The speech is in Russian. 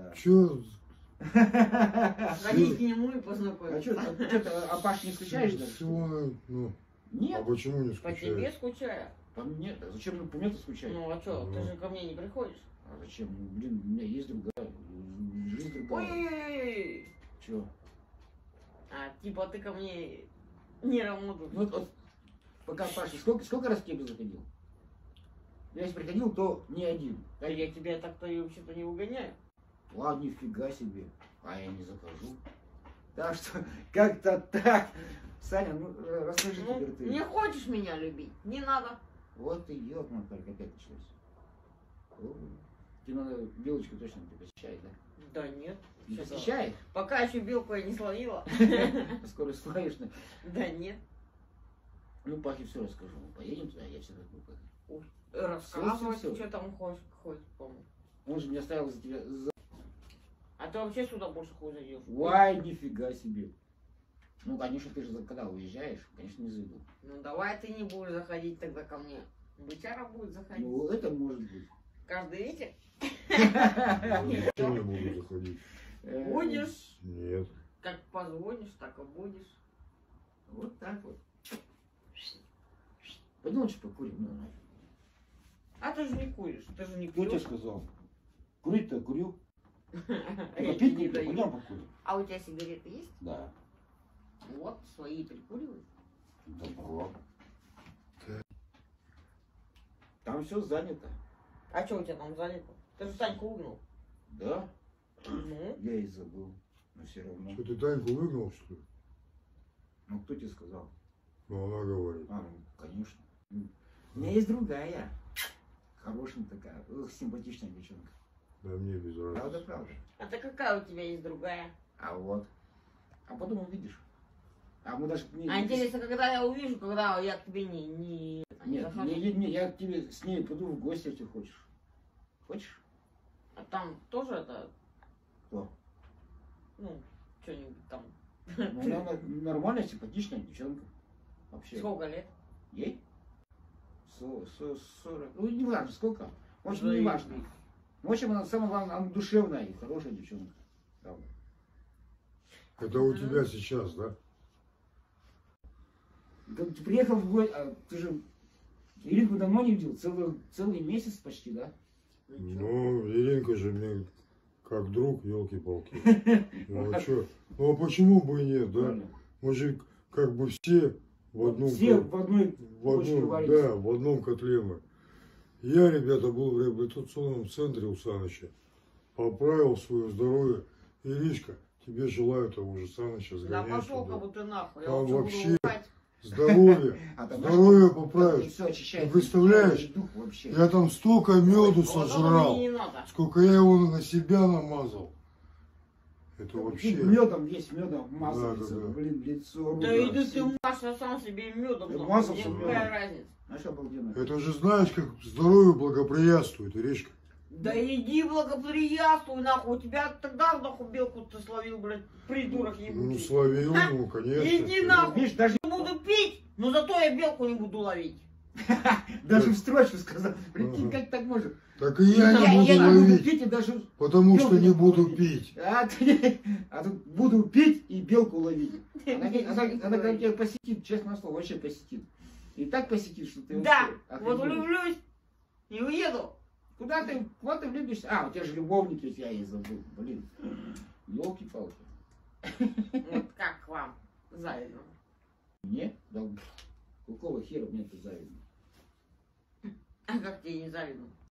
Да. Чё? Ходить к нему и познакомиться. А что, а Паш не скучаешь даже? Нет. А почему не скучаешь? По тебе скучаю. По мне? Зачем ты по мне скучаешь? Ну а что, ты же ко мне не приходишь. А зачем? Блин, у меня есть другая. Жизнь другая. Ой-ой-ой. Чё? А типа ты ко мне не равнодушен. Ну вот, пока Паша, сколько раз к тебе заходил? Я если приходил, то не один. Да я тебя так-то и вообще-то не угоняю. Ладно, нифига себе. А я не захожу. Так что, как-то так. Саня, ну расскажи теперь ты. Не хочешь меня любить? Не надо. Вот и елка, только опять началось. Тебе надо белочку точно не посещать, да? Да нет. Не посещает? Пока еще белку я не словила. Скоро словишь, да? Да нет. Ну, Пахе все расскажу. Поедем туда, я все расскажу. Рассказывай, что там хочешь, по-моему. Он же меня ставил за тебя... А ты вообще сюда больше хуй зайдешь? Ой, нифига себе. Ну, конечно, ты же когда уезжаешь, конечно, не зайду. Ну, давай ты не будешь заходить тогда ко мне. Бычара будет заходить. Ну, это может быть. Каждый вечер? Я не буду заходить. Будешь? Нет. Как позвонишь, так и будешь. Вот так вот. Пойдем лучше покурим. А ты же не куришь, ты же не куришь. Кто тебе сказал? Курить-то я курю. Пойдем покурим. А у тебя сигареты есть? Да. Вот, свои прикуривают. Добро. Там все занято. А что у тебя там занято? Ты же Таньку угнал. Да? Я и забыл. Но все равно. Что, ты Таньку выгнал, что ли? Ну, кто тебе сказал? Ну, она говорит. А, ну, конечно. У меня есть другая. Хорошая такая, симпатичная девчонка. Да мне без разницы. Правда, правда. А то какая у тебя есть другая? А вот. А потом увидишь. А мы даже... А интересно, когда я увижу, когда я к тебе не... Нет, не, я к тебе с ней пойду в гости, если хочешь. Хочешь? А там тоже это... Кто? Ну, что-нибудь там. Ну, она нормальная, симпатичная девчонка. Вообще. Сколько лет? Ей? 40. Ну, не важно, сколько. В общем, не важно. В общем, она самая главная, она душевная и хорошая девчонка. Правда. Это у тебя сейчас, да? Ты приехал в гости, а ты же Иринку давно не видел, целый месяц почти, да? Ну, Иринка же мне как друг, елки-палки. Ну а что? Ну а почему бы и нет, да? Мы же как бы все в одном... Все в одном котле мы. Я, ребята, был в реабилитационном центре у Саныча, поправил свое здоровье. Иришка, тебе желаю того же, Саныча, сгоняй сюда. Да пошел как будто нахуй, я вообще здоровье, здоровье поправишь. Ты представляешь, я там столько меду сожрал, сколько я его на себя намазал. Это вообще... Медом весь, медом мазался, блин, лицо. Да иди ты мазался сам себе медом, какая разница. Это же знаешь, как здоровью благоприятствует, Иришка. Да иди благоприятствуй, нахуй. У тебя тогда нахуй белку-то словил, блядь, придурок ебучий. Ну словил, ну конечно. Иди нахуй, даже не буду пить, но зато я белку не буду ловить. Даже в строчку сказал, прикинь, как так можно. Так и я не буду ловить, потому что не буду пить. А тут буду пить и белку ловить. Она когда тебя посетит, честное слово, вообще посетит. И так посетишь, что ты... Да, вот влюблюсь и уеду. Куда ты, вот ты влюбишься? А, у тебя же любовник есть, я и забыл. Блин, елки-палки. Вот как вам завидно? Мне? Да, какого хера мне это завидно? А как тебе не завидно?